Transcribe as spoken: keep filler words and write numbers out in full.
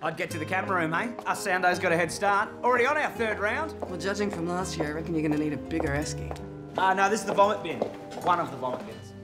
I'd get to the camera room, eh? Us Soundo's got a head start. Already on our third round. Well, judging from last year, I reckon you're going to need a bigger esky. Ah, uh, no, this is the vomit bin. One of the vomit bins.